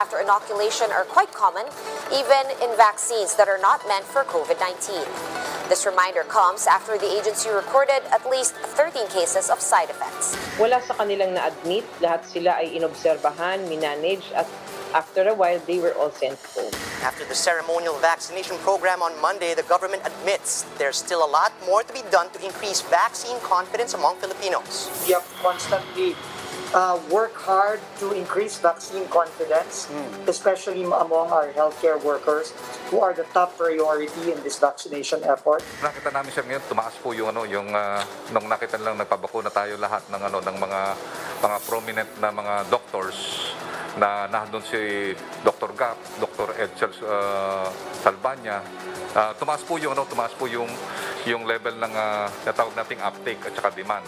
After inoculation are quite common, even in vaccines that are not meant for COVID-19. This reminder comes after the agency recorded at least 13 cases of side effects. Wala sa kanilang na-admit, lahat sila ay inobserbahan, minanage, at after a while, they were all sent home. After the ceremonial vaccination program on Monday, the government admits there's still a lot more to be done to increase vaccine confidence among Filipinos. We have constantly work hard to increase vaccine confidence, especially among our healthcare workers who are the top priority in this vaccination effort. Nakita namin siya ngayon, tumaas po yung nung nakita lang nagpabakuna tayo lahat ng ng mga prominent na mga doctors na nandun si Dr. Gap, Dr. Edsel Salvaña. Tumaas po yung yung level ng natawag nating uptake at saka demand.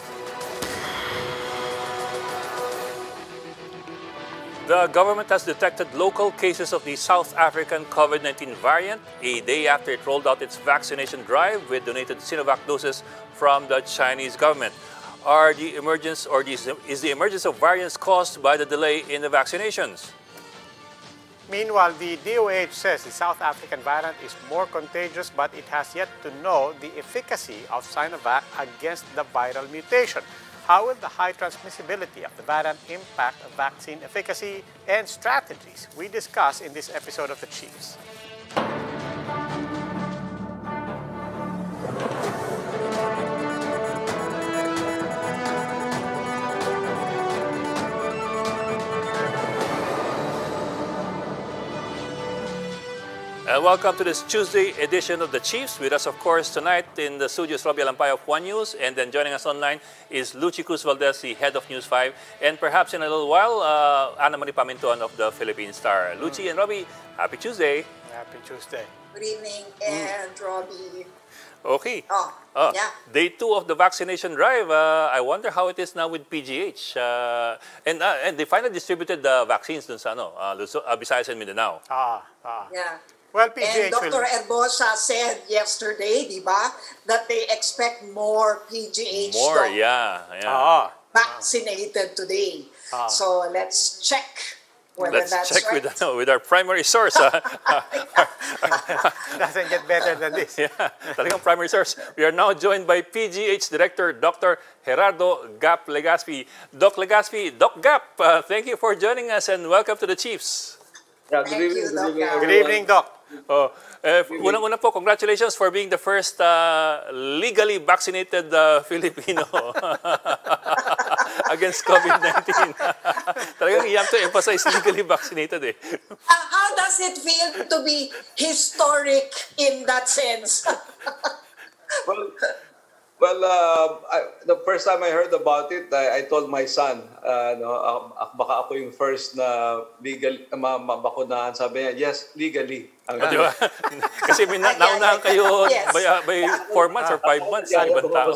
The government has detected local cases of the South African COVID-19 variant a day after it rolled out its vaccination drive with donated Sinovac doses from the Chinese government. Is the emergence of variants caused by the delay in the vaccinations? Meanwhile, the DOH says the South African variant is more contagious, but it has yet to know the efficacy of Sinovac against the viral mutation. How will the high transmissibility of the variant impact vaccine efficacy and strategies? We discuss in this episode of The Chiefs. And welcome to this Tuesday edition of The Chiefs. With us, of course, tonight in the studios, Robbie Alampay of One News. And then joining us online is Luchi Cruz Valdez, the head of News 5. And perhaps in a little while, Ana Marie Pamintuan of the Philippine Star. Luchi and Robbie, happy Tuesday. Happy Tuesday. Good evening, and Robbie. Okay. Day 2 of the vaccination drive. I wonder how it is now with PGH. And they finally distributed the vaccines dun sa Visayas and Mindanao. Yeah. Well, PGH and Dr. Herbosa said yesterday, di ba, that they expect more PGH vaccinated today. So let's check whether that's right. With our primary source. Doesn't get better than this. Talagang primary source. We are now joined by PGH Director Dr. Gerardo Gap Legaspi. Doc Legaspi, Doc Gap, thank you for joining us and welcome to The Chiefs. Yeah, good evening, Doc. Una po, congratulations for being the first legally vaccinated Filipino against COVID-19. Talagang you have to emphasize legally vaccinated eh. How does it feel to be historic in that sense? The first time I heard about it, I told my son, baka ako yung first na legal mabakunahan. Sabi niya, yes, legally. Kasi naunahan kayo by 4 months or 5 months sa ibang tao.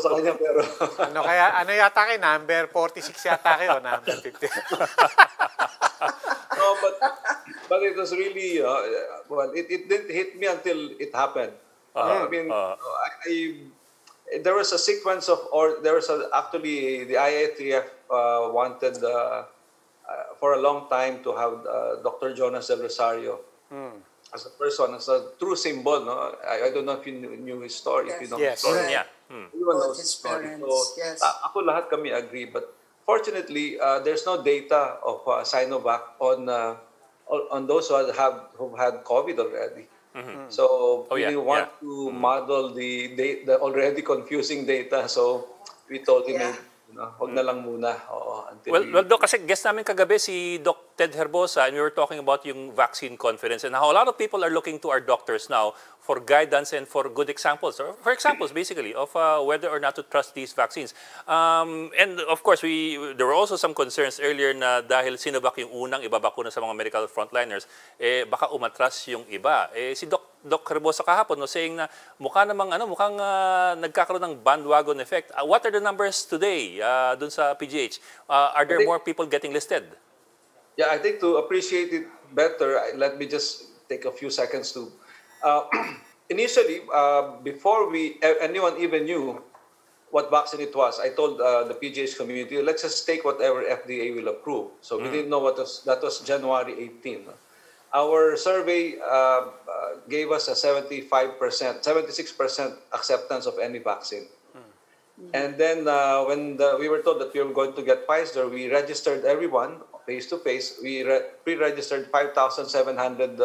Ano yata kayo, number 46 yata kayo, number 50. No, but it was really, it didn't hit me until it happened. I mean, there was a sequence of, actually the IATF wanted for a long time to have Dr. Jonas Del Rosario as a person, as a true symbol. No, I don't know if you knew his story. Yes. If you know his story, everyone knows his story. So, ako lahat kami agree. But fortunately, there's no data of Sinovac on those who had COVID already. So we want to model the already confusing data. So we told him, huwag na lang muna. Well, Doc, kasi guest namin kagabi si Dr. Ted Herbosa, and we were talking about yung vaccine confidence and how a lot of people are looking to our doctors now for guidance and for good examples, or for examples basically of whether or not to trust these vaccines. And of course, there were also some concerns earlier na dahil Sinovac yung unang ibabakuna sa mga medical frontliners, baka umatras yung iba. Si Doc Herbosa kahapon saying na mukhang nagkakaroon ng bandwagon effect. What are the numbers today dun sa PGH? Are there more people getting listed? Yeah, I think to appreciate it better, let me just take a few seconds to initially, before anyone even knew what vaccine it was, I told the PGH community, let's just take whatever FDA will approve. So we didn't know that was January 18. Our survey gave us a 76% acceptance of any vaccine. Mm-hmm. And then when we were told that we were going to get Pfizer, we registered everyone face-to-face. We pre-registered 5,700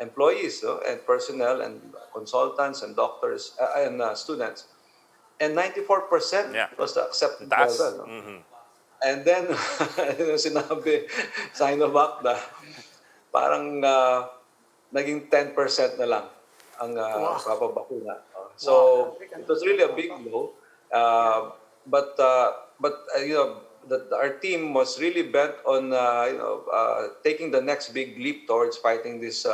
employees and personnel and consultants and doctors and students. And 94% was the acceptance. Mm-hmm. And then, sinabi, Sinovac na, parang naging 10% na lang ang papabakuna. So, it was really a big blow. But you know, our team was really bent on taking the next big leap towards fighting this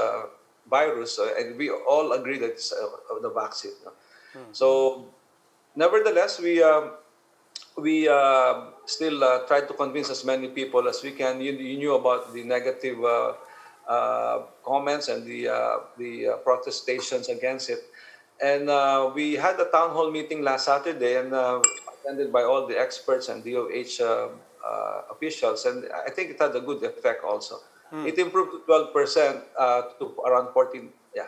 virus, and we all agree that it's the vaccine. Mm-hmm. So, nevertheless, we still try to convince as many people as we can. You knew about the negative comments and the protestations against it. And we had a town hall meeting last Saturday, and attended by all the experts and DOH officials. And I think it had a good effect also. Mm. It improved 12% to around 14. Yeah.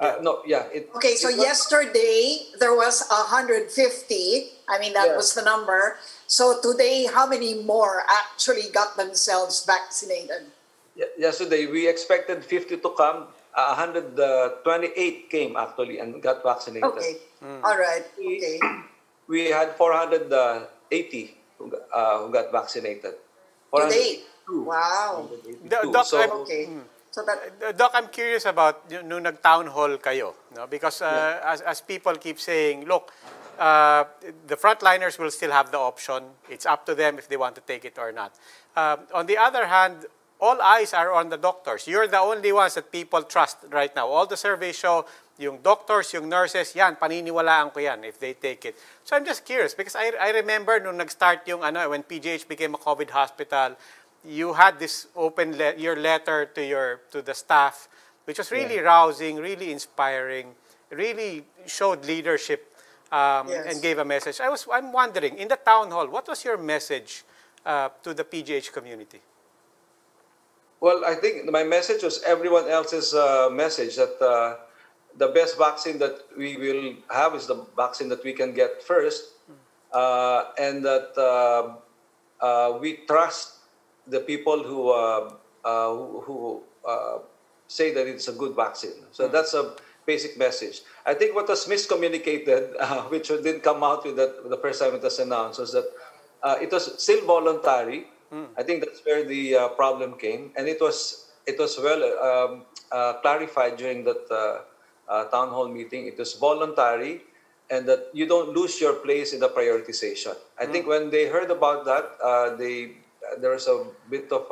Okay, so yesterday there was 150. I mean, that was the number. So today, how many more actually got themselves vaccinated? Yesterday, we expected 50 to come. 128 came actually and got vaccinated. Okay, all right. Okay. We had 480 who got vaccinated. Today? Wow. Doc, I'm curious about nung nag-town hall kayo, no? Because as people keep saying, look, the frontliners will still have the option. It's up to them if they want to take it or not. On the other hand, all eyes are on the doctors. You're the only ones that people trust right now. All the surveys show, yung doctors, yung nurses, yan, paniniwalaan ko yan if they take it. So I'm just curious because I remember nung nag-start yung, when PGH became a COVID hospital, you had this open your letter to the staff, which was really rousing, really inspiring, really showed leadership and gave a message. I'm wondering, in the town hall, what was your message to the PGH community? Well, I think my message was everyone else's message, that the best vaccine that we will have is the vaccine that we can get first, and that we trust the people who say that it's a good vaccine. So that's a basic message. I think what was miscommunicated, which didn't come out with that the first time it was announced, was that it was still voluntary. I think that's where the problem came, and it was well clarified during that town hall meeting. It was voluntary, and that you don't lose your place in the prioritization. I think when they heard about that, there was a bit of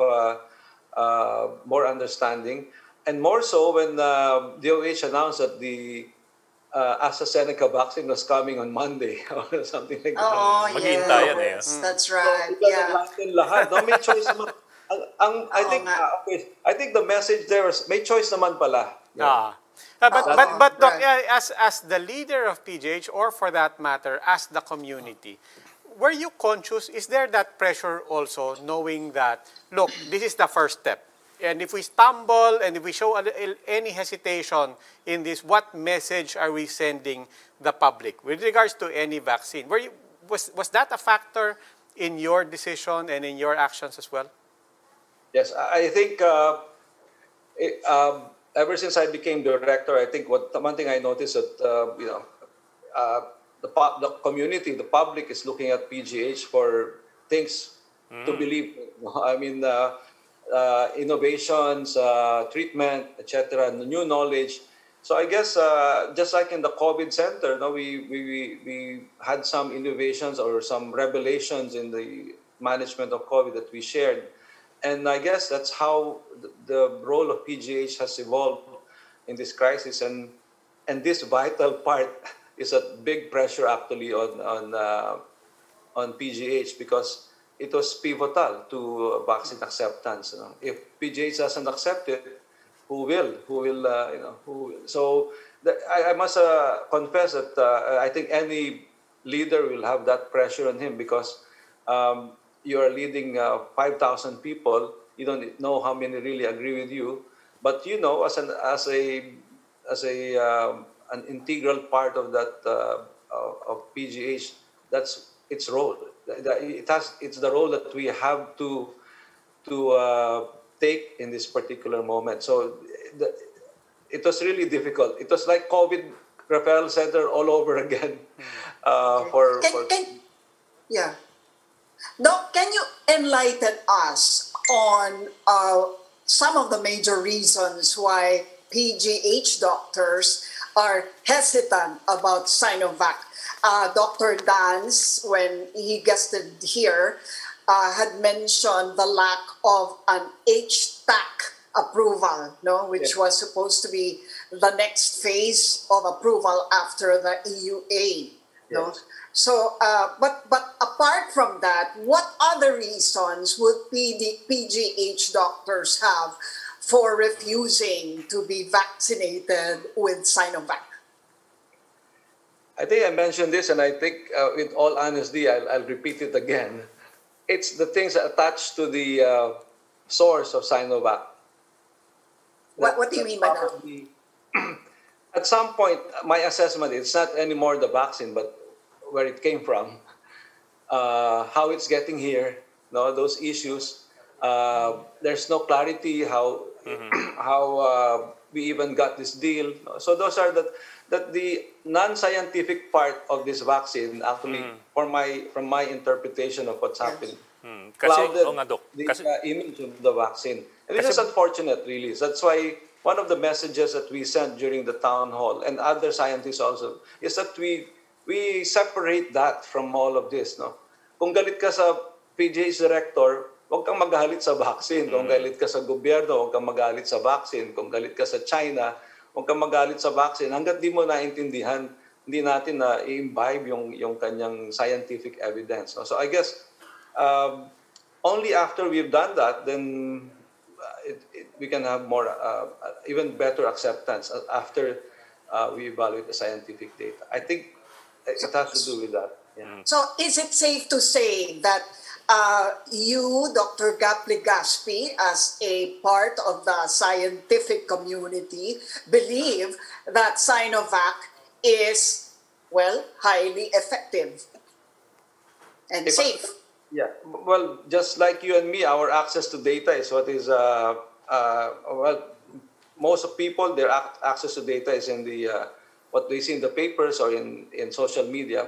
more understanding, and more so when DOH announced that the AstraZeneca vaccine was coming on Monday or something like that. Oh, yeah. That's right. So, may choice naman. I think the message there was, may choice naman pala. Yeah. But Doc, as the leader of PGH, or for that matter, as the community, were you conscious? Is there that pressure also, knowing that, look, this is the first step, and if we stumble and if we show any hesitation in this, what message are we sending the public with regards to any vaccine? Was that a factor in your decision and in your actions as well? Yes, I think ever since I became director, I think one thing I noticed that the community, the public, is looking at PGH for things to believe. I mean, innovations, treatment, etc., new knowledge. So I guess just like in the COVID center, no, we had some innovations or some revelations in the management of COVID that we shared, and I guess that's how the role of PGH has evolved in this crisis, and this vital part. Is a big pressure actually on PGH because it was pivotal to vaccine acceptance. You know? If PGH doesn't accept it, who will? Who will? You know? Who will? So I must confess that I think any leader will have that pressure on him because you are leading 5,000 people. You don't know how many really agree with you. But you know, as an integral part of that of PGH, that's its role. It's the role that we have to take in this particular moment. So it was really difficult. It was like COVID referral center all over again. Yeah. Doc, can you enlighten us on some of the major reasons why PGH doctors are hesitant about Sinovac? Dr. Danz, when he guested here, had mentioned the lack of an HTAC approval, no, which was supposed to be the next phase of approval after the EUA. No? So, but apart from that, what other reasons would PGH doctors have for refusing to be vaccinated with Sinovac? I think I mentioned this, and I think with all honesty, I'll repeat it again. It's the things attached to the source of Sinovac. What do you mean by that? At some point, my assessment, it's not anymore the vaccine, but where it came from, how it's getting here, no, those issues. There's no clarity how we even got this deal. So those are the non-scientific part of this vaccine, actually, from my interpretation of what's happening. Clouded the image of the vaccine. And this is unfortunate, really. That's why one of the messages that we sent during the town hall, and other scientists also, is that we separate that from all of this. No? Kung galit ka sa PGH director, huwag kang magalit sa vaccine. Kung galit ka sa gobyerno, huwag kang magalit sa vaccine. Kung galit ka sa China, huwag kang magalit sa vaccine. Hanggat di mo naintindihan, hindi natin na i-imbibe yung kanyang scientific evidence. No? So I guess only after we've done that, then we can have more, even better acceptance after we evaluate the scientific data. I think it has to do with that. Yeah. So is it safe to say that you, Dr. Gap Legaspi, as a part of the scientific community, believe that Sinovac is, well, highly effective and safe? Yeah, well, just like you and me, our access to data is what is, well, most of people, their access to data is in the, what they see in the papers or in social media.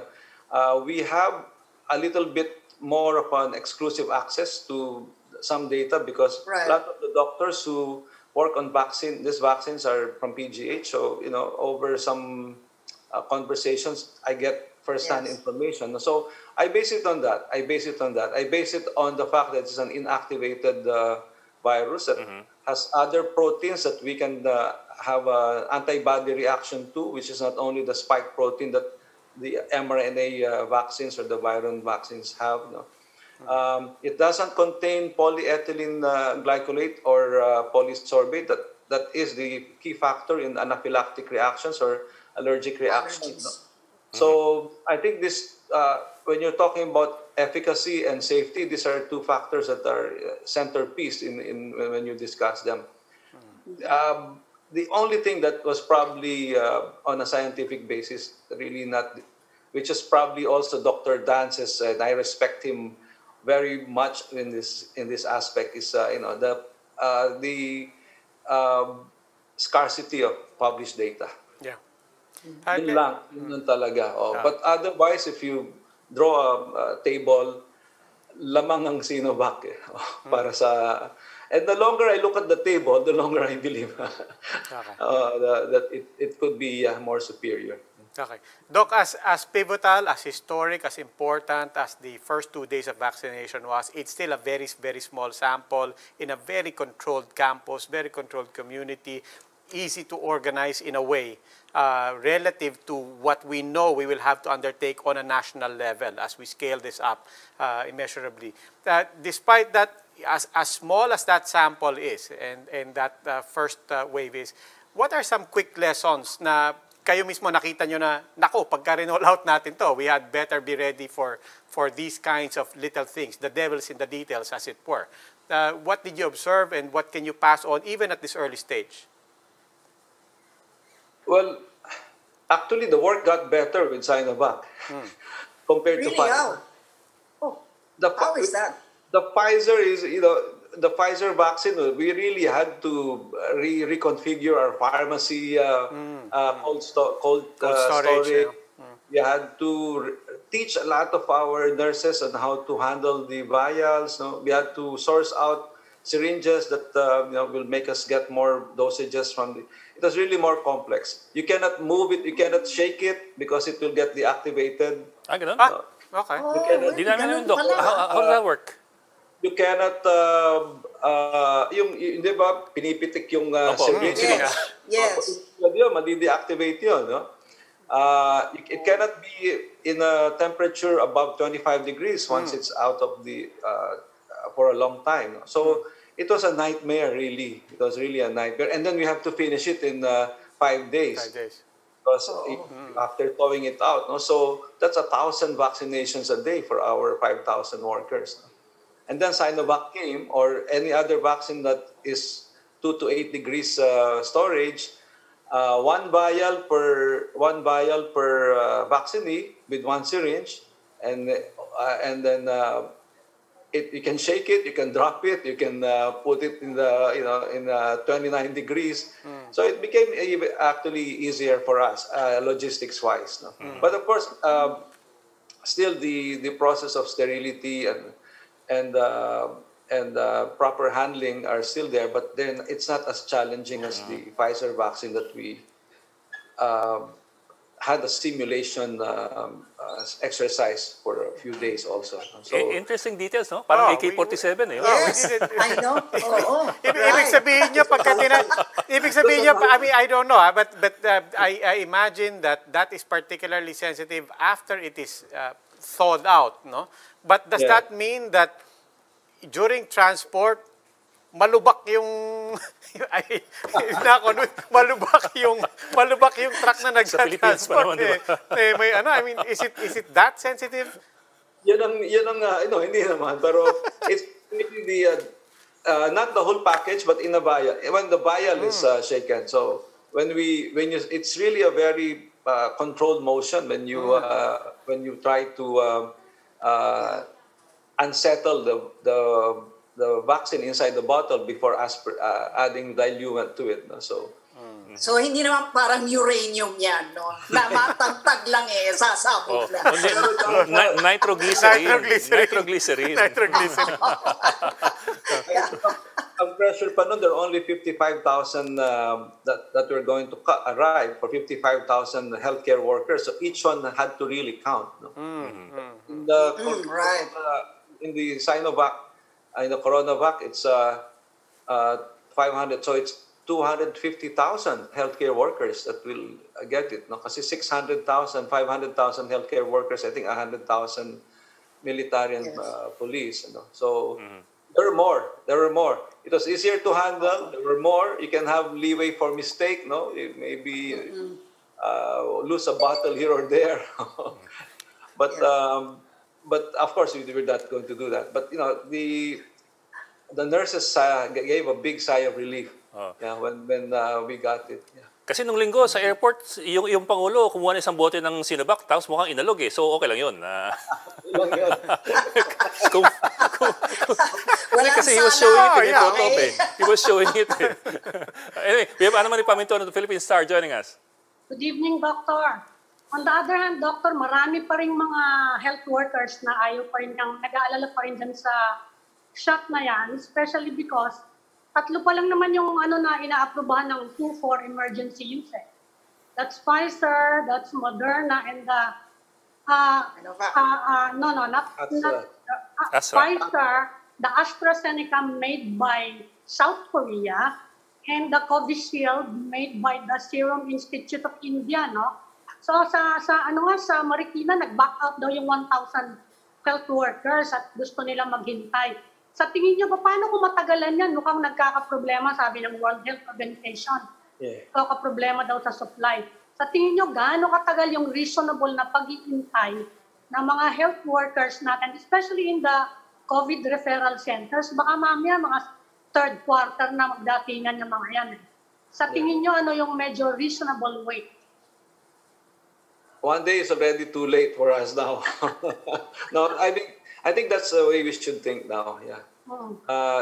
We have a little bit more of an exclusive access to some data because a lot of the doctors who work on vaccine, these vaccines are from PGH. So, you know, over some conversations, I get first-hand information. So I base it on that. I base it on that. I base it on the fact that it's an inactivated virus that has other proteins that we can have an antibody reaction to, which is not only the spike protein that the mRNA vaccines or the viral vaccines have. No? It doesn't contain polyethylene glycolate or polysorbate. That is the key factor in anaphylactic reactions or allergic reactions. No? So I think this, when you're talking about efficacy and safety, these are two factors that are centerpiece when you discuss them. The only thing that was probably on a scientific basis, really not, which is probably also Dr. Danz's, and I respect him very much in this aspect, is you know, the scarcity of published data. Yeah. But otherwise, if you draw a table, lamang ang Sinovac para sa. And the longer I look at the table, the longer I believe that it could be more superior. Okay. Doc, as pivotal, as historic, as important as the first 2 days of vaccination was, it's still a very, very small sample in a very controlled campus, very controlled community, easy to organize in a way relative to what we know we will have to undertake on a national level as we scale this up immeasurably. Despite that, as small as that sample is and that first wave is, what are some quick lessons na kayo mismo nakita nyo na, nako, pagka roll out natin to, we had better be ready for these kinds of little things, the devil's in the details as it were. what did you observe and what can you pass on even at this early stage? Well, actually, the work got better with Sinovac compared to Pfizer. How? Oh, how is that? The Pfizer is, you know, the Pfizer vaccine, we really had to reconfigure our pharmacy, cold storage. Yeah. We had to teach a lot of our nurses on how to handle the vials. No? We had to source out syringes that you know, will make us get more dosages from the... It was really more complex. You cannot move it, you cannot shake it because it will get deactivated. Ah, ganun? Okay. How does that work? You cannot, di ba, pinipitik yung syringe. Yes. Madi-deactivate yun, no? It cannot be in a temperature above 25 degrees once it's out of the, for a long time. No? So it was a nightmare, really. It was really a nightmare. And then we have to finish it in 5 days. 5 days. Because after throwing it out, no? So that's 1,000 vaccinations a day for our 5,000 workers. No? And then Sinovac came, or any other vaccine that is 2 to 8 degrees storage, one vial per vaccinee with one syringe, and then you can shake it, you can drop it, you can put it in the in 29 degrees. So it became actually easier for us logistics wise. No? But of course, still the process of sterility and proper handling are still there, but then it's not as challenging as the Pfizer vaccine that we had a simulation exercise for a few days also. So, interesting details, no? Parang AK-47 eh. Yes, I know. Ibig sabihin nyo, I mean, I don't know, but I imagine that is particularly sensitive after it is thawed out, no? But does that mean that during transport, malubak yung truck na nagsa-transport? I mean, is it that sensitive? Yun ang hindi naman. Pero it's really the, not the whole package, but in a vial. When the vial is shaken. So when you, it's really a very controlled motion when you try to unsettle the vaccine inside the bottle before adding diluent to it. No? So, so hindi naman parang uranium yan, no? Namatagtag lang eh, sasabog lang. Nitroglycerin. Ang pressure pa nun, there are only 55,000 that were going to arrive for 55,000 healthcare workers. So each one had to really count. No? In the Sinovac, in the Coronavac, it's 500, so it's 250,000 healthcare workers that will get it. No, kasi 600,000, 500,000 healthcare workers, I think 100,000 military and police. You know? So there were more. It was easier to handle. There were more. You can have leeway for mistake. No, maybe lose a bottle here or there, But of course, we were not going to do that. But you know, the nurses gave a big sigh of relief when we got it. Yeah. Kasi nung linggo sa airport, yung Pangulo kumuha ng isang bote ng Sinovac, tapos mukhang inalog eh. So okay lang yun. Kasi he was showing it in the photo. He was showing it. Anyway, we have Ana Marie Pamintuan of the Philippine Star joining us. Good evening, Doctor. On the other hand, Doctor, marami pa rin mga health workers na ayaw pa rin, nag-aalala pa rin dyan sa shot na yan, especially because 3 pa lang naman yung ano na ina-aprobahan ng 2 for emergency use. That's Pfizer, that's Moderna, and the... Pfizer, the AstraZeneca made by South Korea, and the Covishield made by the Serum Institute of India, no? So sa Marikina, nag-back out daw yung 1,000 health workers at gusto nila maghintay. Sa tingin niyo ba, paano kung matagalan yan? Mukhang nagkakaproblema, sabi ng World Health Organization. Nagkakaproblema daw sa supply. Sa tingin niyo, gaano katagal yung reasonable na paghihintay ng mga health workers natin, especially in the COVID referral centers, baka mamaya mga third quarter na magdatingan ng mga yan. Sa tingin nyo, ano yung medyo reasonable weight? One day is already too late for us now. No, I think that's the way we should think now. Yeah,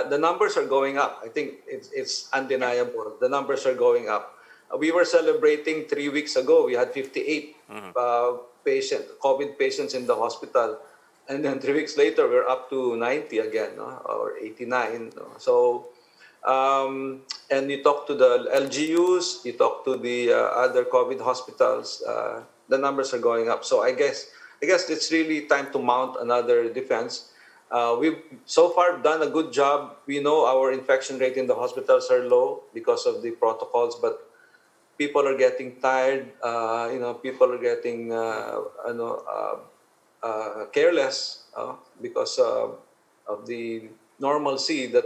the numbers are going up. I think it's undeniable. The numbers are going up. We were celebrating 3 weeks ago. We had 58 COVID patients in the hospital, and then 3 weeks later we're up to 90 again, no? Or 89. No? So. And you talk to the LGUs, you talk to the other COVID hospitals, the numbers are going up. So I guess it's really time to mount another defense. We've so far done a good job. We know our infection rate in the hospitals are low because of the protocols, but people are getting tired. You know, people are getting careless because of the normalcy that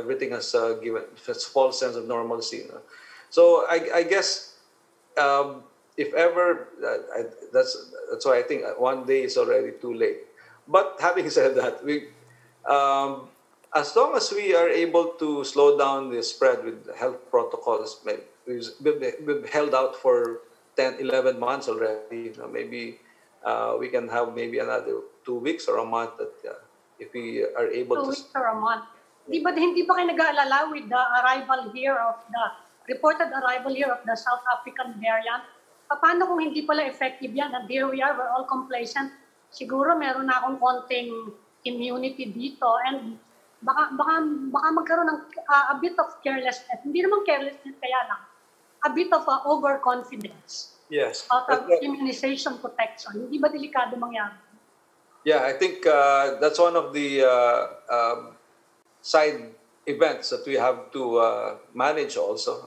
everything has given a false sense of normalcy. No? So I guess if ever, that's why I think one day is already too late. But having said that, as long as we are able to slow down the spread with health protocols, maybe we've held out for 10, 11 months already. You know, maybe we can have maybe another 2 weeks or a month that. If we are able to... 2 weeks or a month. Hindi ba kayo nag-aalala with the arrival here of the... reported arrival here of the South African variant? Paano kung hindi pala effective yan? And here we are, we're all complacent. Siguro meron na akong konting immunity dito. And baka magkaroon ng a bit of carelessness. Hindi naman carelessness kaya lang. A bit of overconfidence. Yes. Out of immunization protection. Hindi ba delikado mangyari? Yeah, I think that's one of the side events that we have to manage also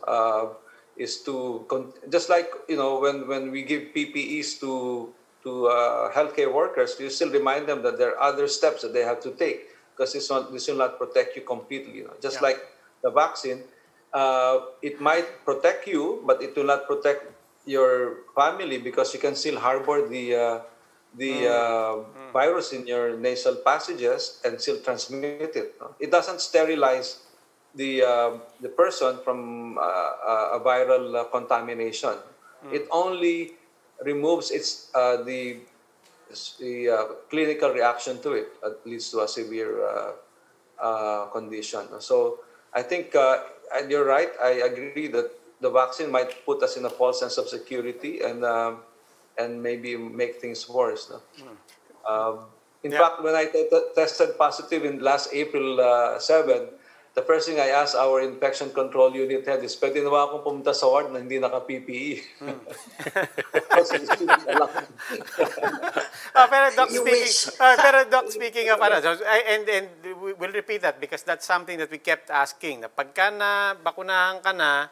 is to, just like, you know, when we give PPEs to healthcare workers, we still remind them that there are other steps that they have to take because this will not protect you completely. You know? Just like the vaccine, it might protect you, but it will not protect your family because you can still harbor the virus in your nasal passages and still transmit it. No? It doesn't sterilize the person from a viral contamination. It only removes the clinical reaction to it, at least to a severe condition. So I think, and you're right, I agree that the vaccine might put us in a false sense of security and maybe make things worse. No? In fact, when I tested positive in last April 7, the first thing I asked our infection control unit head is, pwede na ba akong pumunta sa ward na hindi naka-PPE? Pero Doc, speaking of, and we'll repeat that because that's something that we kept asking. Na pagka na bakunahan ka na,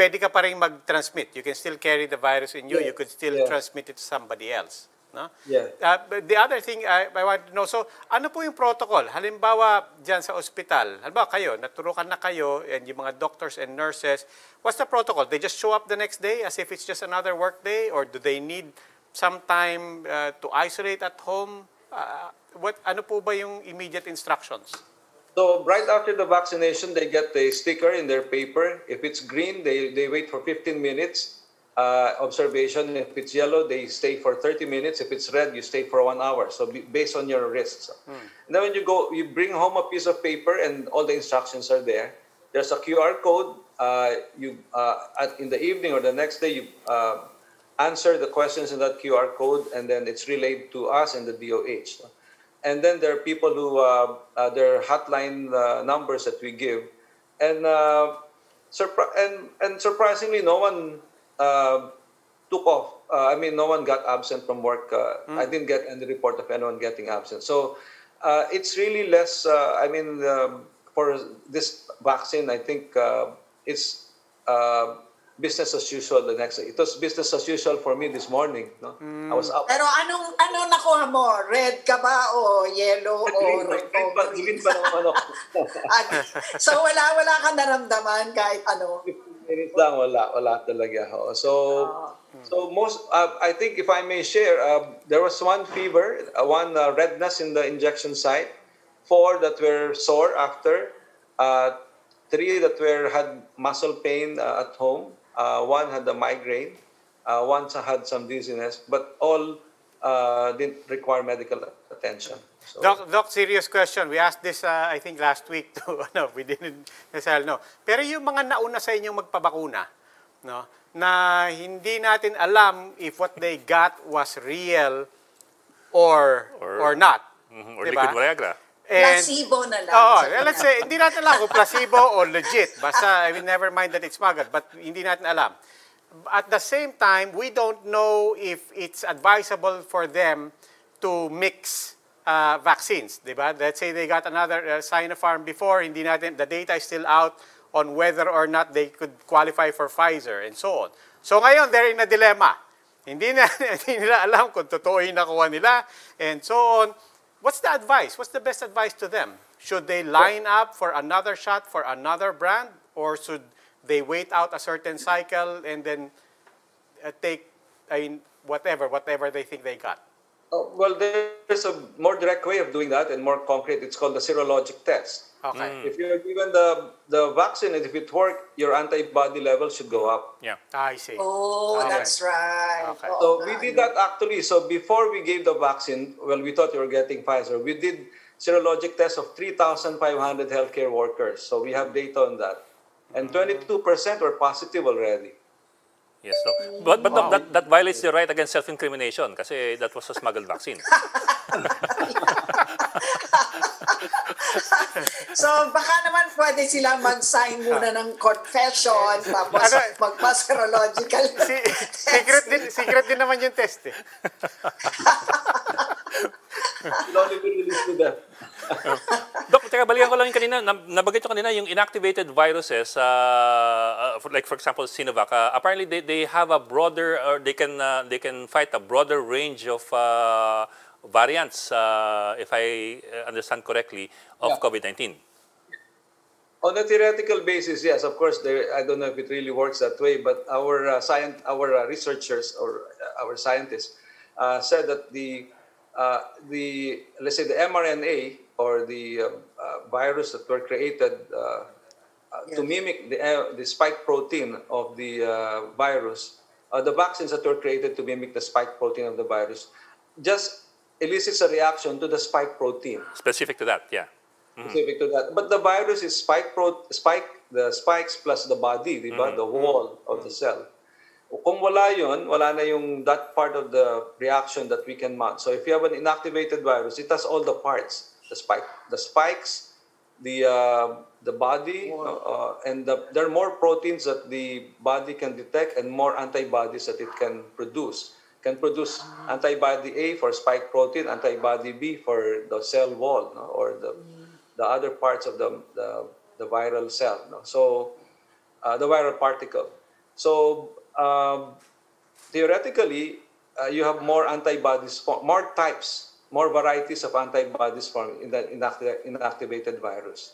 pwede ka pa rin mag-transmit. You can still carry the virus in you. Yes. You could still transmit it to somebody else. No? Yeah. But the other thing I want to know, so ano po yung protocol? Halimbawa, dyan sa ospital, halimbawa kayo, naturukan na kayo, and yung mga doctors and nurses, what's the protocol? They just show up the next day as if it's just another work day? Or do they need some time to isolate at home? Ano po ba yung immediate instructions? So right after the vaccination, they get a sticker in their paper. If it's green, they wait for 15 minutes observation. If it's yellow, they stay for 30 minutes. If it's red, you stay for 1 hour. So based on your risks. And then when you go, you bring home a piece of paper and all the instructions are there. There's a QR code. In the evening or the next day, you answer the questions in that QR code, and then it's relayed to us in the DOH. And then there are people who, their hotline numbers that we give. And, surprisingly, no one took off. No one got absent from work. I didn't get any report of anyone getting absent. So it's really less, for this vaccine, I think it's business as usual the next day. It was business as usual for me this morning. No? I was up. Pero anong nakuha mo? Red ka ba o yellow green, o red? Green pa naman ako. So wala ka naramdaman kahit ano? 15 minutes lang, wala talaga. So most, I think if I may share, there was one fever, one redness in the injection site. 4 that were sore after, 3 that had muscle pain at home, 1 had a migraine, 1 had some dizziness, but all didn't require medical attention. So. Doc, serious question. We asked this, I think, last week too. No, we didn't necessarily know. Pero yung mga nauna sa inyong magpabakuna, no, na hindi natin alam if what they got was real or not. Mm-hmm, or diba? Liquid Viagra. Placebo na lang. Oh, let's say, hindi natin alam kung placebo or legit. Basta, I mean, never mind that it's smuggled, but hindi natin alam. At the same time, we don't know if it's advisable for them to mix vaccines, diba? Let's say they got another Sinopharm before, hindi natin, the data is still out on whether or not they could qualify for Pfizer and so on. So ngayon, they're in a dilemma. Hindi nila alam kung totoo yung nakuha nila and so on. What's the advice? What's the best advice to them? Should they line up for another shot for another brand, or should they wait out a certain cycle and then take, I mean, whatever they think they got? Oh, well, there's a more direct way of doing that and more concrete. It's called the serologic test. Okay. Mm. If you're given the vaccine and if it works, your antibody level should go up. Yeah. I see. Oh, okay. That's right. Okay. So we did that actually. So before we gave the vaccine, well, we thought you were getting Pfizer. We did serologic tests of 3,500 healthcare workers. So we have data on that. And 22% were positive already. Yes, so, but wow. that violates your right against self-incrimination kasi that was a smuggled vaccine. So baka naman pwede sila mag-sign muna ng confession tapos magpa-serological. Secret din naman yung test eh. Dok, teka, balikan ko lang yung kanina, nabanggit ko kanina yung inactivated viruses, like for example Sinovac, apparently they have a broader, or they can fight a broader range of variants, if I understand correctly, of COVID-19. On a theoretical basis, yes, of course, I don't know if it really works that way, but our researchers or our scientists said that let's say the mRNA or the virus that were created to mimic the spike protein of the virus, the vaccines that were created to mimic the spike protein of the virus, just elicits a reaction to the spike protein. Specific to that, yeah. Mm-hmm. Specific to that. But the virus is the spikes plus the body, mm-hmm. the wall of the cell. Kung wala yun, wala na yung that part of the reaction that we can mount. So if you have an inactivated virus, it has all the parts: the spikes, the body, and there are more proteins that the body can detect and more antibodies that it can produce. Can produce antibody A for spike protein, antibody B for the cell wall, no? Or the other parts of the viral cell. No? So the viral particle. So theoretically, you have more antibodies, more types, more varieties of antibodies formed in that inactivated virus.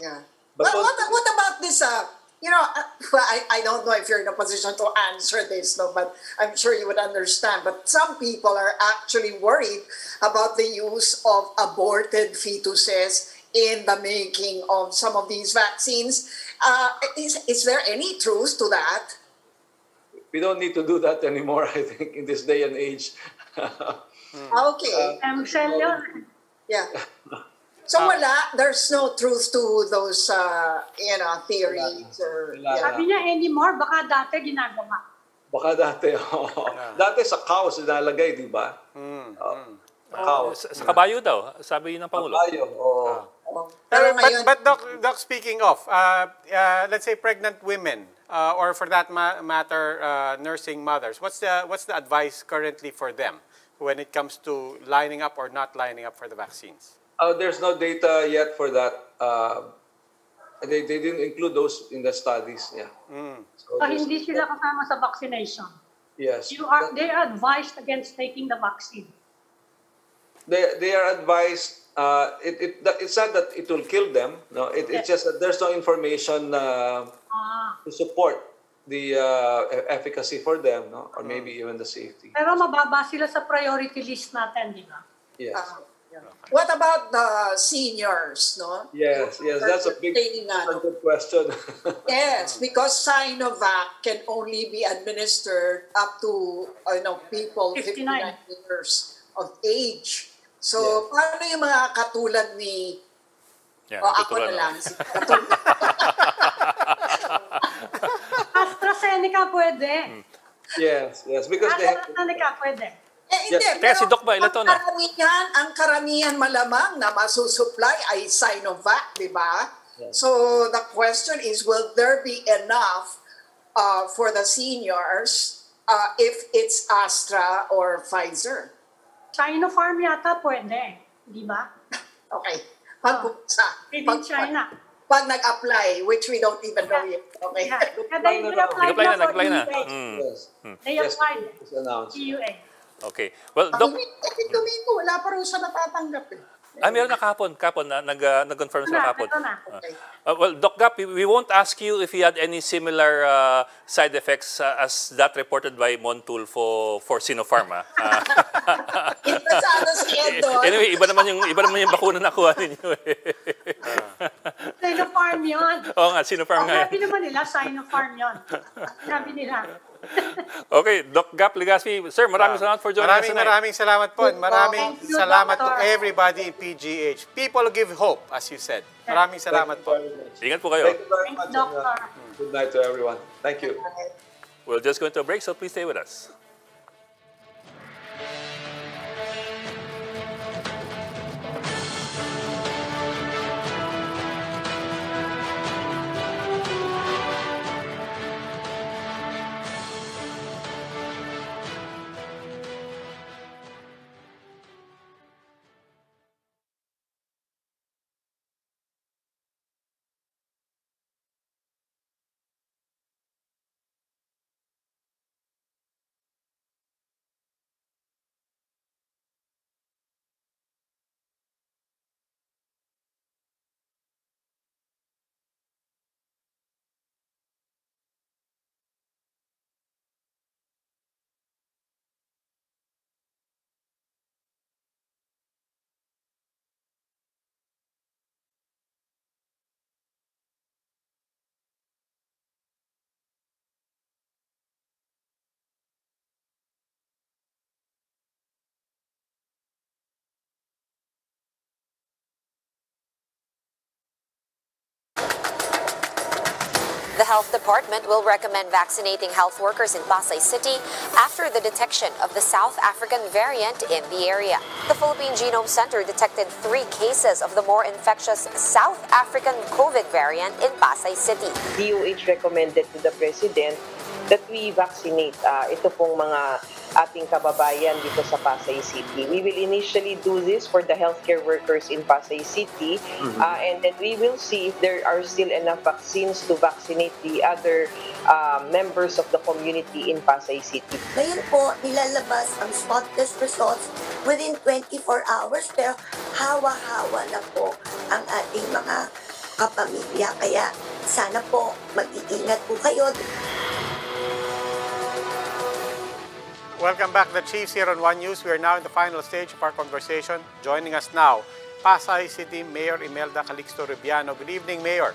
Yeah. But what about this? You know, well, I don't know if you're in a position to answer this, no, but I'm sure you would understand. But some people are actually worried about the use of aborted fetuses in the making of some of these vaccines. Is there any truth to that? We don't need to do that anymore, I think, in this day and age. Okay. Yeah. So wala, there's no truth to those, you know, theories. Sabi niya, anymore, baka dati ginagawa. Baka dati, dati sa cows nilalagay, di ba? Sa kabayo daw, sabi yun ng Pangulo. Kabayo, But Doc, speaking of, let's say pregnant women, or for that matter, nursing mothers, what's the advice currently for them when it comes to lining up or not lining up for the vaccines? There's no data yet for that. They didn't include those in the studies. Yeah. So hindi sila kasama sa vaccination. Yes. They are advised against taking the vaccine. They are advised. It's not that it will kill them. No. It's just that there's no information to support the efficacy for them. No. Or maybe even the safety. Pero mababa sila sa priority list natin, di ba? Yes. Yeah. What about the seniors, no? Yes, yes, that's a big good question. Yes, because Sinovac can only be administered up to people 59 years of age. So, yeah. Paano yung mga katulad ni... Yeah, ako na lang. AstraZeneca pwede. Yes, yes, because they have... AstraZeneca pwede. Hindi, pero si Doc ba, ang karamihan malamang na masusupply ay Sinovac, di ba? Yeah. So the question is, will there be enough for the seniors if it's Astra or Pfizer? Sinopharm yata pwede, di ba? Okay. Pag-upsa. In China. Pag nag-apply, which we don't even know yet. Okay. Yeah. They applied na for EUA. Okay. Well, Doc... Ito, wala pa rin siya natatanggap eh. Meron na kahapon na nag-confirm sa kahapon. Well, Doc Gap, we won't ask you if you had any similar side effects as that reported by Montulfo for Sinopharm. Anyway, iba naman yung bakuna na kuha ninyo. Sinopharm yun. Oo nga, Sinopharm nga. Sabi naman nila, Sinopharm yun. Sabi nila. Okay, Doc Gap Legaspi, sir, maraming salamat for joining us tonight. Maraming salamat po. Maraming salamat to everybody in PGH. People give hope, as you said. Maraming salamat po. Ingat po kayo. Thank you very much, Doctor. Good night to everyone. Thank you. We're just going to a break, so please stay with us. The Health Department will recommend vaccinating health workers in Pasay City after the detection of the South African variant in the area. The Philippine Genome Center detected 3 cases of the more infectious South African COVID variant in Pasay City. DOH recommended to the President that we vaccinate ito pong mga ating kababayan dito sa Pasay City. We will initially do this for the healthcare workers in Pasay City and then we will see if there are still enough vaccines to vaccinate the other members of the community in Pasay City. Ngayon po, nilalabas ang spot test results within 24 hours pero hawa-hawa na po ang ating mga kapamilya. Kaya sana po mag-iingat po kayo. Welcome back, the Chiefs here on One News. We are now in the final stage of our conversation. Joining us now, Pasay City Mayor Imelda Calixto-Rubiano. Good evening, Mayor.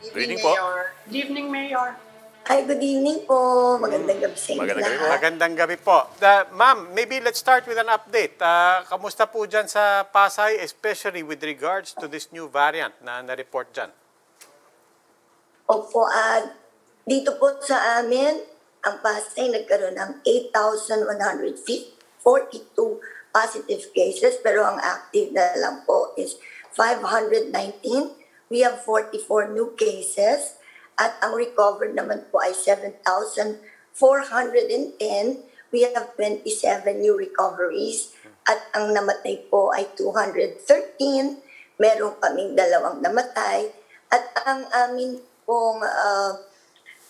Good evening, Mayor. Good evening, Mayor. Hi, good evening po. Magandang gabi sa inyo. Magandang gabi po. Ma'am, maybe let's start with an update. Kamusta po dyan sa Pasay, especially with regards to this new variant na na-report dyan? Opo, dito po sa amin, ang Pasay nagkaroon ng 8,142 positive cases, pero ang active na lang po is 519. We have 44 new cases at ang recovered naman po ay 7,410. We have 27 new recoveries at ang namatay po ay 213. Meron kaming 2 namatay at ang amin pong...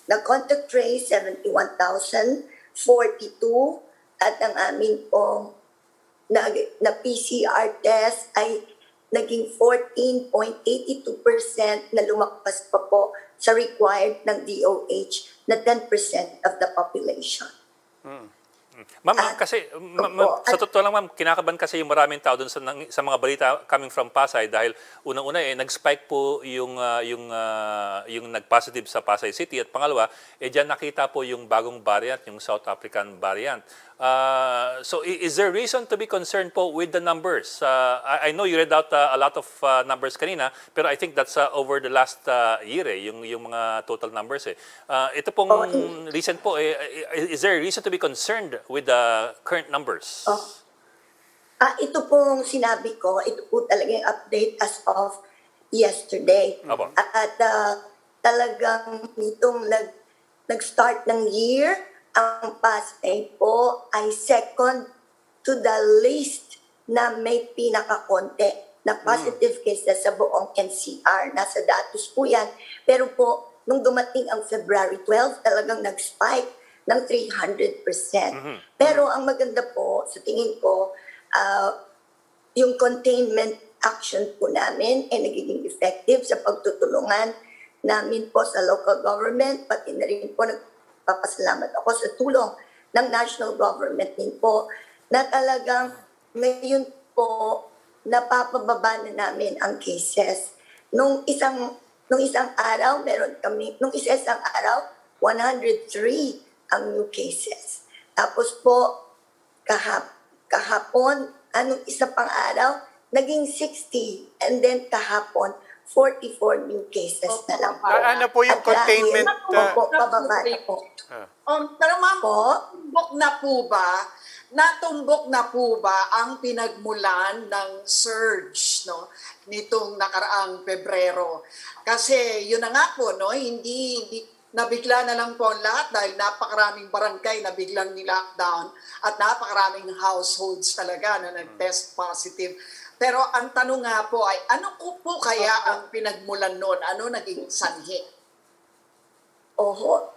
the contact trace, 71,042 at ang amin pong na PCR test ay naging 14.82% na lumakpas pa po sa required ng DOH na 10% of the population. Ma'am, kasi sa totoo lang ma'am, kinakaban kasi yung maraming tao doon sa mga balita coming from Pasay dahil unang-una nag-spike po yung nag-positive sa Pasay City at pangalawa diyan nakita po yung bagong variant, yung South African variant. So is there reason to be concerned po with the numbers? I know you read out a lot of numbers kanina, pero I think that's over the last year yung mga total numbers Ito pong recent po is there reason to be concerned with the current numbers? Ito pong sinabi ko, ito po talaga yung update as of yesterday. At talagang itong nag-start ng year, ang Pasay po ay second to the least na may pinakakonte na positive cases sa buong NCR. Nasa datos po yan. Pero po, nung dumating ang February 12, talagang nag-spike ng 300%. Pero ang maganda po, sa tingin ko, yung containment action po namin ay nagiging effective sa pagtutulungan namin po sa local government, pati na rin po papasalamat ako sa tulong ng national government din po na talagang ngayon po napapababa na namin ang cases. Nung isang araw, 103 ang new cases. Tapos po, kahapon, anong isa pang araw, naging 60. And then kahapon, 44 new cases na lang po. Ano po yung containment? Pababa na po. Pero ma'am, natumbok na po ba ang pinagmulan ng surge nitong nakaraang Pebrero? Kasi yun na nga po, hindi nabigla na lang po ang lahat dahil napakaraming barangay na biglang ni-lockdown at napakaraming households talaga na nag-test positive. Pero ang tanong nga po ay, ano po kaya ang pinagmulan noon? Ano naging sanhi?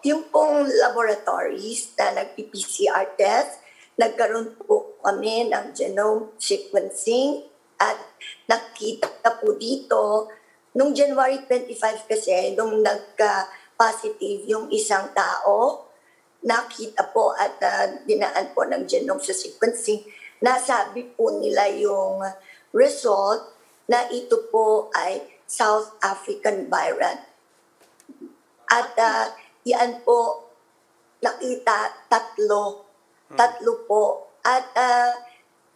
Yung pong laboratories na nag-PCR test, nagkaroon po kami ng genome sequencing at nakita po dito, nung January 25 kasi, nung nagka-positive yung isang tao, nakita po at dinaan po ng genome sequencing, nasabi po nila yung result na ito po ay South African variant. At yan po nakita tatlo po. At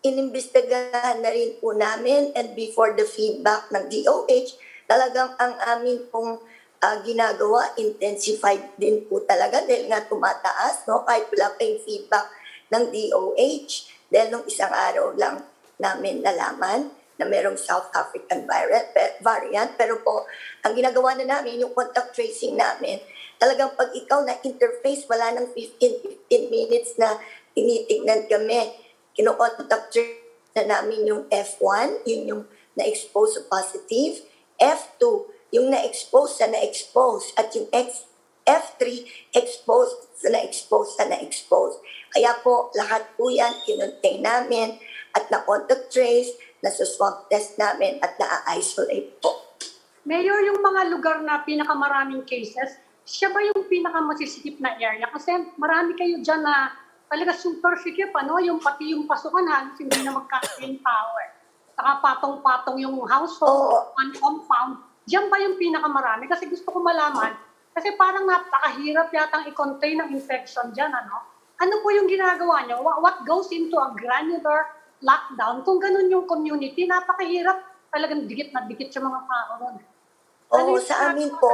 inimbestigahan na rin po namin and before the feedback ng DOH, talagang ang amin pong ginagawa, intensified din po talaga dahil nga tumataas, kahit wala kayong feedback ng DOH. Dahil nung isang araw lang namin nalaman na merong South African variant. Pero po, ang ginagawa na namin, yung contact tracing namin, talagang pag ikaw na interface, wala ng 15 minutes na tinitignan kami. Kino-contact na namin yung F1, yun yung na-expose sa positive. F2, yung na-expose sa na-expose. At yung F3, exposed sa na-expose sa na-expose. Kaya po, lahat po yan, kinontain namin, at na-contact trace, na-swab test namin, at na-isolate po. Mayor, yung mga lugar na pinakamaraming cases, siya ba yung pinakamasikip na area? Kasi marami kayo dyan na talaga super sikip, yung pati yung pasukan halos hindi na magka-clean power. Saka patong-patong yung household, one compound. Diyan ba yung pinakamarami? Kasi gusto ko malaman, kasi parang napakahirap yatang i-contain ang infection dyan, Ano po yung ginagawa niyo? What goes into a granular lockdown? Kung ganun yung community, napakahirap. Talagang dikit na dikit yung mga tao ron. Sa amin po,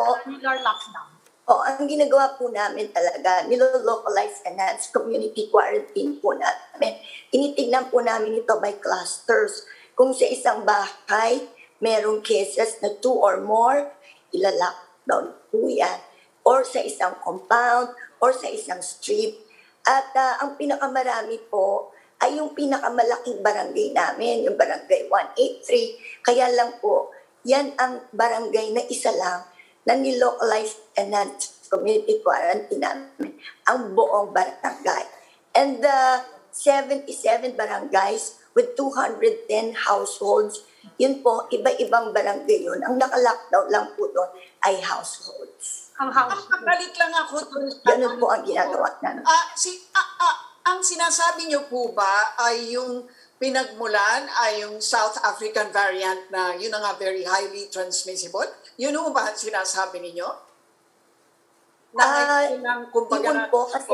ang ginagawa po namin talaga, nilo-localize enhanced community quarantine po namin. Tinitignan po namin ito by clusters. Kung sa isang bahay, merong cases na 2 or more, ila-lockdown po yan. Or sa isang compound, or sa isang street. At ang pinakamarami po, ay yung pinakamalaking barangay namin, yung barangay 183. Kaya lang po, yan ang barangay na isa lang na nilocalized enhanced community quarantine namin, ang buong barangay. And 77 barangays with 210 households, yun po, iba-ibang barangay yun. Ang naka-lockdown lang po doon ay households. Ang households. Balik lang ako doon. Ganun po ang ginagawa na. ang sinasabi niyo po ba ay yung pinagmulan ay yung South African variant na yun na nga very highly transmissible? Yun po ba ang sinasabi ninyo? Na ng kumbaga na, po, kasi,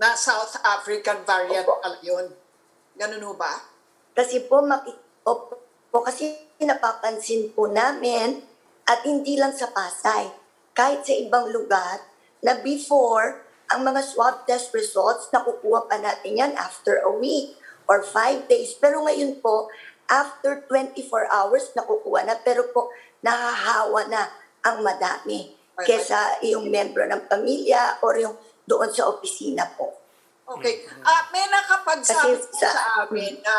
na South African variant yun. Ganun po ba? Kasi po, kasi napapansin po namin at hindi lang sa Pasay, kahit sa ibang lugar na before, ang mga swab test results, nakukuha pa natin yan after a week or 5 days. Pero ngayon po, after 24 hours, nakukuha na. Pero po, nahahawa na ang madami kesa yung membro ng pamilya or yung doon sa opisina po. Okay. May nakapagsabi sa amin na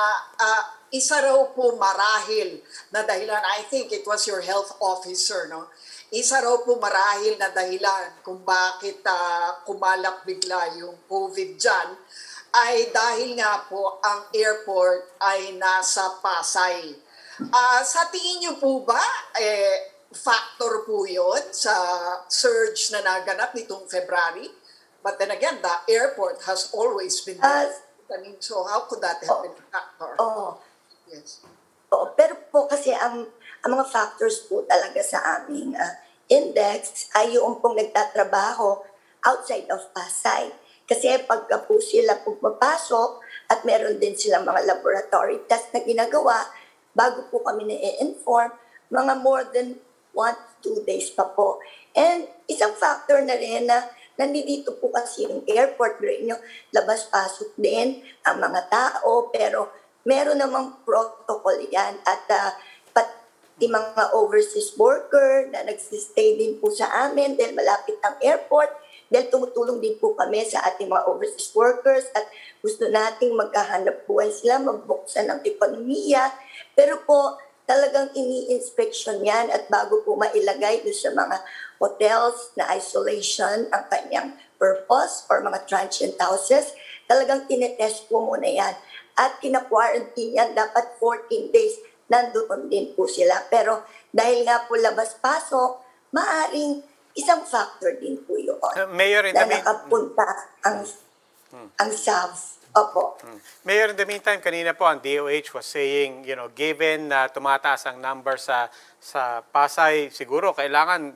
isa raw po marahil na dahilan, I think it was your health officer, no? Isa raw po marahil na dahilan kung bakit kumalak bigla yung COVID dyan ay dahil nga po ang airport ay nasa Pasay. Sa tingin niyo po ba, factor po yun sa surge na naganap nitong February? But then again, the airport has always been there. I mean, so how could that have been a factor? Oh, yes. Oh, pero po kasi ang mga factors po talaga sa aming index ay yung pong nagtatrabaho outside of Pasay. Kasi pagka po sila pumapasok at meron din silang mga laboratory test na ginagawa, bago po kami na-inform, mga more than 1 to 2 days pa po. And isang factor na rin na nandito po kasi yung airport rin yung labas-pasok din ang mga tao, pero meron namang protocol yan at yung mga overseas worker na nagsistay din po sa amin dahil malapit ang airport, dahil tumutulong din po kami sa ating mga overseas workers at gusto nating magkahanap buhay sila, magbuksan ng ekonomiya. Pero po, talagang ini-inspection yan at bago po mailagay doon sa mga hotels na isolation ang kanyang purpose or mga transient houses, talagang tinetest po muna yan. At kina-quarantine yan, dapat 14 days nandoon din po sila. Pero dahil nga po labas-pasok, maaring isang factor din po yun Mayor, na nakapunta ang SAF. Opo. Mayor, in the meantime, kanina po ang DOH was saying, you know, given na tumataas ang number sa Pasay, siguro kailangan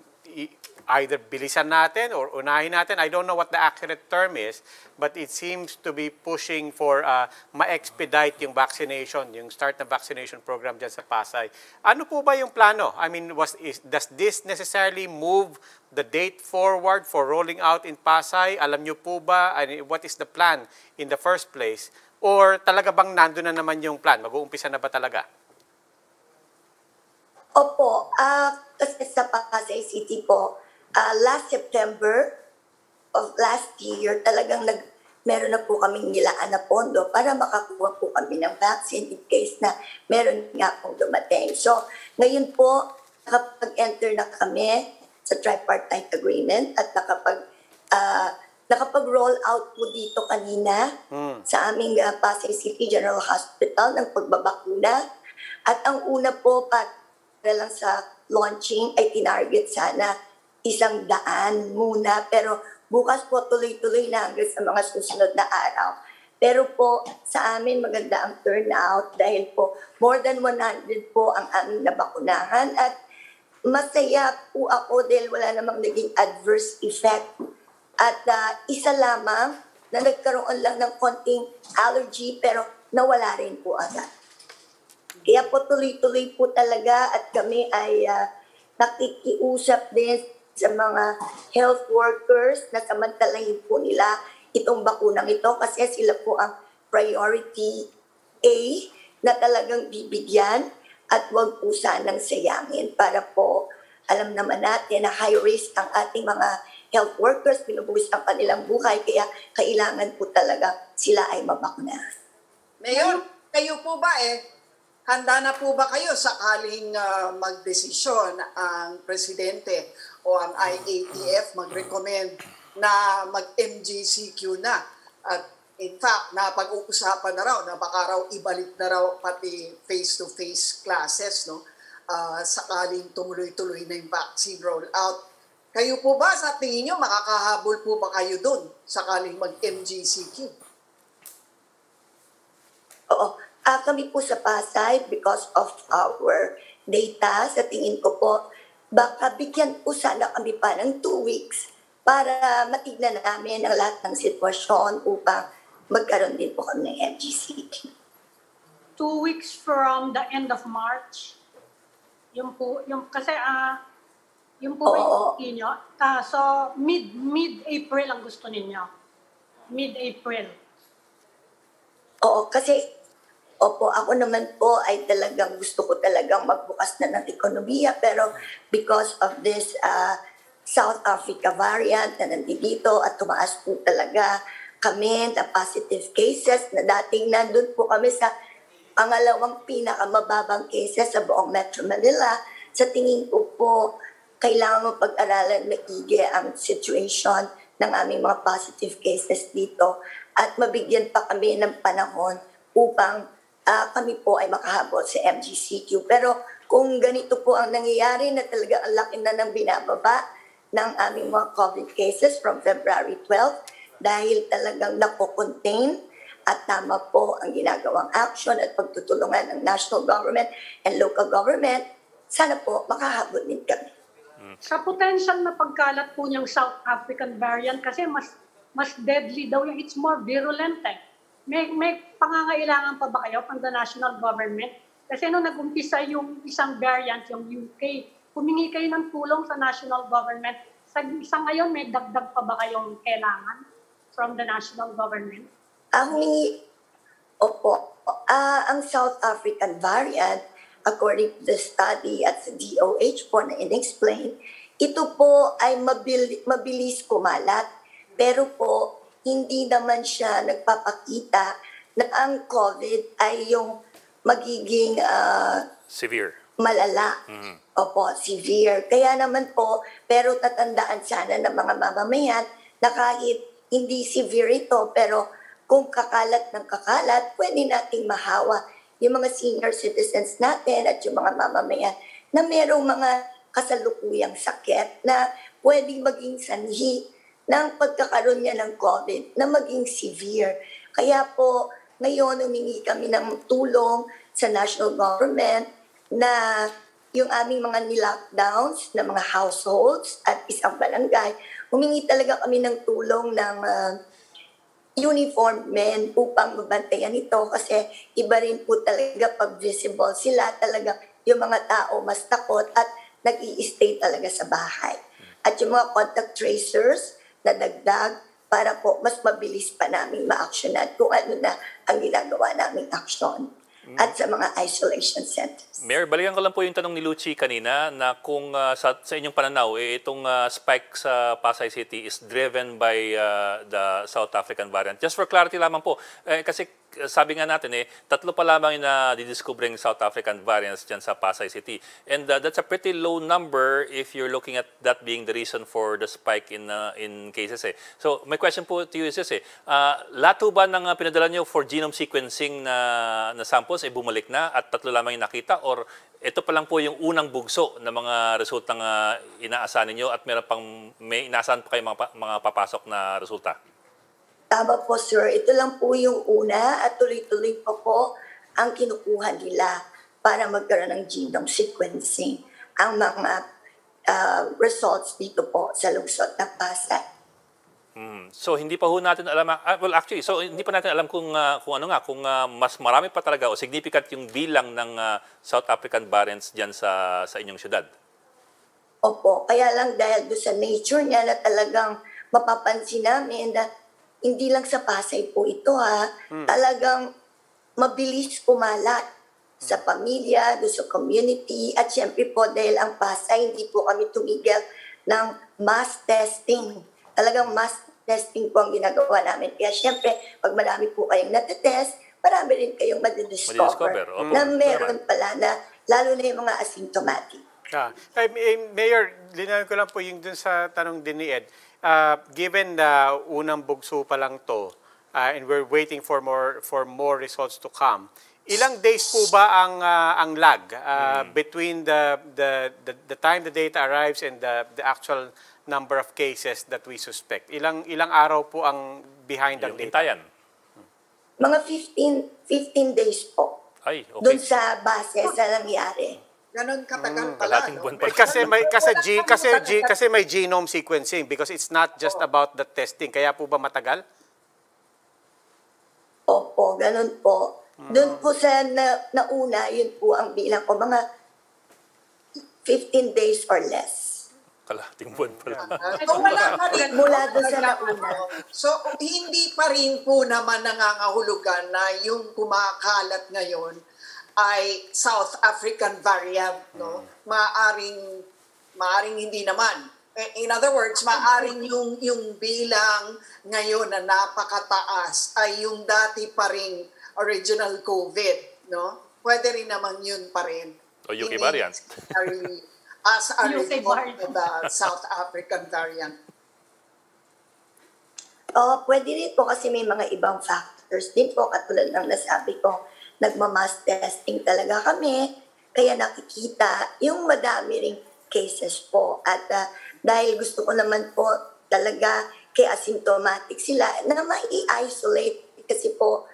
either bilisan natin or unahin natin. I don't know what the accurate term is, but it seems to be pushing for ma-expedite yung vaccination, yung start ng vaccination program dyan sa Pasay. Ano po ba yung plano? I mean, does this necessarily move the date forward for rolling out in Pasay? Alam nyo po ba, what is the plan in the first place? Or talaga bang nandun na naman yung plan? Mag-uumpisa na ba talaga? Opo. Kasi sa Pasay City po, last September of last year, talagang meron na po kaming nilaan na pondo para makakuha po kami ng vaccine in case na meron nga pong dumating. So, ngayon po, nakapag-enter na kami sa tripartite agreement at nakapag-roll out po dito kanina sa aming Pasay City General Hospital ng pagbabakuna. At ang una po, para lang sa launching, ay tinarget sana 100 muna, pero bukas po tuloy-tuloy na hanggang sa mga susunod na araw. Pero po, sa amin maganda ang turnout dahil po more than 100 po ang aming nabakunahan at masaya po ako dahil wala namang naging adverse effect. At isa lamang na nagkaroon lang ng konting allergy pero nawala rin po agad. Kaya po tuloy-tuloy po talaga at kami ay nakikiusap din sa mga health workers na samantalahin po nila itong bakunang ito kasi sila po ang priority A na talagang bibigyan at huwag po sanang sayangin para po alam naman natin na high risk ang ating mga health workers, binubuwis ang kanilang buhay kaya kailangan po talaga sila ay mabakunahan. Mayor, kayo po ba handa na po ba kayo sakaling magdesisyon ang presidente o ang IATF mag-recommend na mag-MGCQ na. At in fact, napag-uusapan na raw na baka raw ibalik na raw pati face-to-face classes, no? Sakaling tumuloy-tuloy na yung vaccine rollout. Kayo po ba sa tingin nyo, makakahabol po ba kayo dun sakaling mag-MGCQ? Oo. Kami po sa Pasay, because of our data, sa tingin ko po, baka bigyan po sana kami pa ng 2 weeks para matignan namin ang lahat ng sitwasyon upang magkaroon din po kami ng MGCQ. 2 weeks from the end of March? Yung po, yung, kasi yung po yung inyo. So mid-April ang gusto ninyo? Mid-April. Oo, kasi... Opo, ako naman po ay talagang gusto ko talagang magbukas na ng ekonomiya, pero because of this South Africa variant na nandito at tumaas po talaga kami na positive cases na dating nandun po kami sa pangalawang pinakamababang cases sa buong Metro Manila. Sa tingin ko po, kailangan mapag-aralan maigi ang situation ng aming mga positive cases dito at mabigyan pa kami ng panahon upang kami po ay makahabol sa MGCQ. Pero kung ganito po ang nangyayari na talaga ang laki na ng binababa ng aming mga COVID cases from February 12 dahil talagang nakocontain at tama po ang ginagawang action at pagtutulungan ng national government and local government, sana po makahabol din kami. Sa potential na pagkalat po niyang South African variant kasi mas deadly daw yung it's more virulent eh. May pangangailangan pa ba kayo from the national government? Kasi nung nag-umpisa yung isang variant, yung UK, humingi kayo ng tulong sa national government. Sa isang ngayon, may dagdag pa ba kayong kailangan from the national government? Opo. Ang South African variant, according to the study at the DOH po na in-explain, ito po ay mabilis kumalat. Pero po, hindi naman siya nagpapakita na ang COVID ay yung magiging severe. Malala. Opo, severe. Kaya naman po, pero tatandaan sana ng mga mamamayan na kahit hindi severe ito, pero kung kakalat ng kakalat, pwede nating mahawa yung mga senior citizens natin at yung mga mamamayan na merong mga kasalukuyang sakit na pwedeng maging sanhi ng pagkakaroon niya ng COVID na maging severe. Kaya po, ngayon humingi kami ng tulong sa national government na yung aming mga nilockdowns na mga households at isang barangay, humingi talaga kami ng tulong ng uniformed men upang mabantayan ito kasi iba rin po talaga pag visible sila talaga yung mga tao mas takot at nag-i-stay talaga sa bahay. At yung mga contact tracers, nadagdag para po mas mabilis pa namin ma-actionan kung ano na ang ginagawa naming action at sa mga isolation centers. Mayor, balikan ko lang po yung tanong ni Luchi kanina na kung sa inyong pananaw, itong spike sa Pasay City is driven by the South African variant. Just for clarity lamang po, kasi sabi nga natin, tatlo pa lamang yung nadidiscovering South African variants dyan sa Pasay City. And that's a pretty low number if you're looking at that being the reason for the spike in cases. So my question po to you is this, lahat ba ng pinadala nyo for genome sequencing na sample bumalik na at tatlo lamang yung nakita or ito pa lang po yung unang bugso na mga resultang inaasahan ninyo at meron pang may inaasahan pa kayo mga papasok na resulta? Tama po, sir. Ito lang po yung una at tuloy-tuloy pa po ang kinukuha nila para magkaroon ng genome sequencing ang mga results dito po sa lungsod ng Pasay. So hindi pa ho natin alam, hindi pa natin alam kung mas marami pa talaga o significant yung bilang ng South African variants diyan sa inyong syudad. Opo, kaya lang dahil doon sa nature niya na talagang mapapansin namin na hindi lang sa Pasay po ito talagang mabilis kumalat sa pamilya, doon sa community at syempre po dahil ang Pasay hindi po kami tumigil ng mass testing. Talagang mass testing po ang ginagawa namin. Kaya syempre, pag marami po kayong natetest, marami rin kayong madidiscover na meron pala na, lalo na yung mga asymptomatic. Mayor, linawin ko lang po yung dun sa tanong din ni Ed. Given na unang bugso pa lang to, and we're waiting for more results to come, ilang days po ba ang lag between the time the data arrives and the actual number of cases that we suspect? Ilang araw po ang behind ang data? Hintayan. Mga 15 days po. Ay, okay. Doon sa base sa nangyari. Ganon katagal pala. No? Kasi may genome sequencing because it's not just about the testing. Kaya po ba matagal? Opo, ganon po. Doon po sa nauna, yun po ang bilang ko. Mga 15 days or less. Kalahating buwan pala. So, mula doon sa nauna. So, hindi pa rin po naman nangangahulugan na yung kumakalat ngayon ay South African variant, no? Maaring hindi naman. In other words, maaring yung bilang ngayon na napakataas ay yung dati pa ring original COVID, no? Pwede rin naman yun pa rin. O UK variant. As a result of the South African variant. Pwede rin po kasi may mga ibang factors din po katulad ng nasabi ko. Nagma-mass testing talaga kami, kaya nakikita yung madami ring cases po. At dahil gusto ko naman po talaga kay asymptomatic sila na mai-isolate kasi po,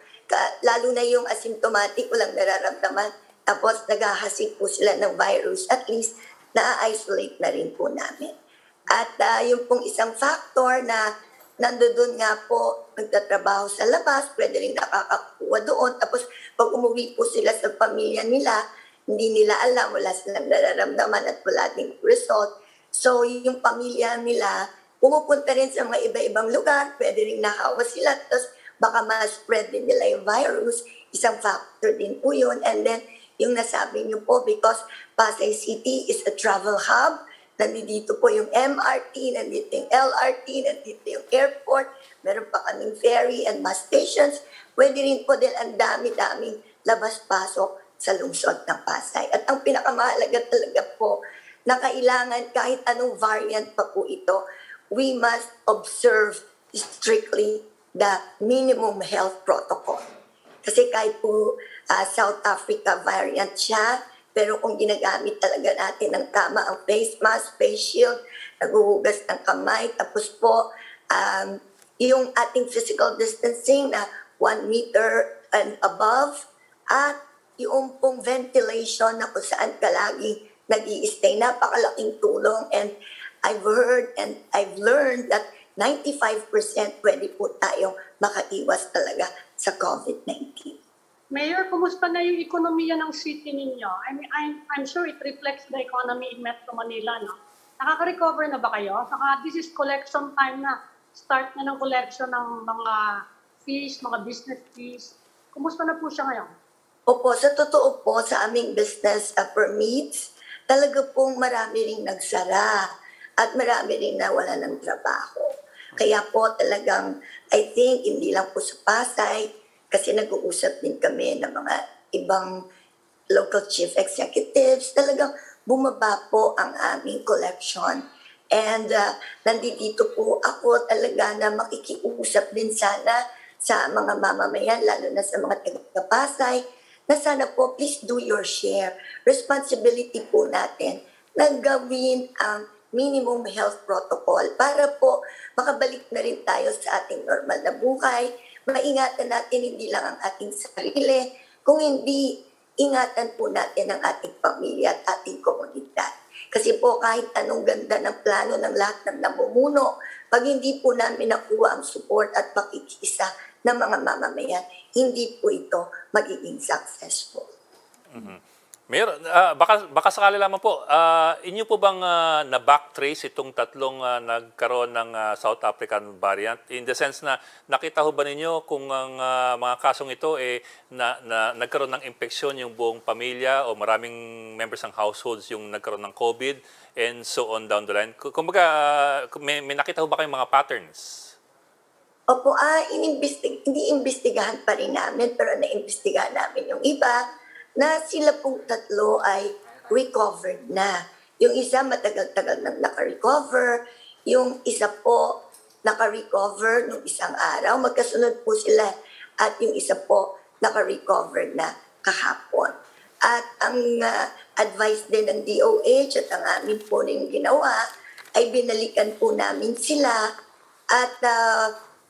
lalo na yung asymptomatic, walang nararamdaman. Tapos naghahasik po sila ng virus. At least, na-isolate na rin po namin. At yung pong isang factor na nandoon nga po, nagtatrabaho sa labas, pwede rin nakakakuha doon. Tapos pag umuwi po sila sa pamilya nila, hindi nila alam, wala silang nararamdaman at wala ding result. So yung pamilya nila, pumupunta rin sa mga iba-ibang lugar, pwede rin nakawa sila. Tapos baka ma-spread din nila yung virus. Isang factor din po yun. And then yung nasabi niyo po, because Pasay City is a travel hub, nandito po yung MRT, nandito yung LRT, nandito yung airport, meron pa kaming ferry and bus stations. Pwede rin po din ang dami-daming labas-pasok sa lungsod ng Pasay. At ang pinakamahalaga talaga po na kailangan kahit anong variant pa po ito, we must observe strictly the minimum health protocol. Kasi kahit po South Africa variant siya, pero kung ginagamit talaga natin ng tama ang face mask, face shield, naghuhugas ng kamay, tapos po yung ating physical distancing na 1 meter and above, at yung pong ventilation na kung saan ka laging nag-i-stay. Napakalaking tulong, and I've heard and I've learned that 95% pwede po tayong makaiwas talaga sa COVID-19. Mayor, kumusta na yung ekonomiya ng city ninyo? I mean, I'm sure it reflects the economy in Metro Manila, no? Nakaka-recover na ba kayo? Saka this is collection time na. Start na ng collection ng mga fees, mga business fees. Kumusta na po siya ngayon? Opo, sa totoo po, sa aming business permits, talaga pong marami ring nagsara at marami ring nawala ng trabaho. Kaya po talagang, I think, hindi lang po sa Pasay, kasi nag-uusap din kami ng mga ibang local chief executives. Talagang bumaba po ang aming collection. And nandito po ako talaga na makikiusap din sana sa mga mamamayan, lalo na sa mga taga-Pasay, na sana po, please do your share. Responsibility po natin na gawin ang minimum health protocol para po makabalik na rin tayo sa ating normal na buhay. Maingatan natin hindi lang ang ating sarili, kung hindi, ingatan po natin ang ating pamilya at ating komunidad. Kasi po kahit anong ganda ng plano ng lahat ng namumuno, pag hindi po namin nakuha ang support at pakikisa ng mga mamamayan, hindi po ito magiging successful. Mayor, baka sakali lamang po, inyo po bang na-backtrace itong tatlong nagkaroon ng South African variant? In the sense na nakita ho ba ninyo kung ang mga kasong ito nagkaroon ng impeksyon yung buong pamilya o maraming members ng households yung nagkaroon ng COVID and so on down the line? Kumbaga, may nakita ho ba kayong mga patterns? Opo, hindi-imbestigahan pa rin namin, pero na-imbestigahan namin yung iba na sila pong tatlo ay recovered na. Yung isa matagal-tagal nang naka-recover, yung isa po naka-recover nung isang araw, magkasunod po sila, at yung isa po naka-recover na kahapon. At ang advice din ng DOH at ang amin po na yung ginawa ay binalikan po namin sila at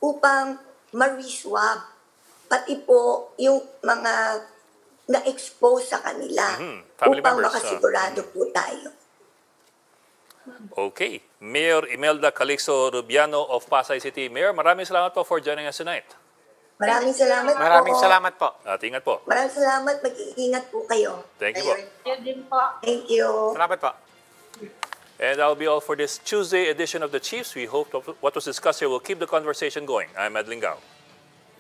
upang ma-reswab pati po yung mga na-expose sa kanila upang makasigurado po tayo. Okay. Mayor Imelda Calixto-Rubiano of Pasay City. Mayor, maraming salamat po for joining us tonight. Maraming salamat po. Maraming salamat po. At ingat po. Maraming salamat. Mag-iingat po kayo. Thank you po. Thank you. Salamat po. And that will be all for this Tuesday edition of The Chiefs. We hope what was discussed here will keep the conversation going. I'm Adeline Gao.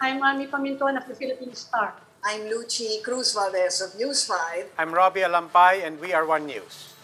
I'm Ana Marie Pamintuan of the Philippine Star. I'm Luchi Cruz Valdez of News 5. I'm Robbie Alampay, and we are One News.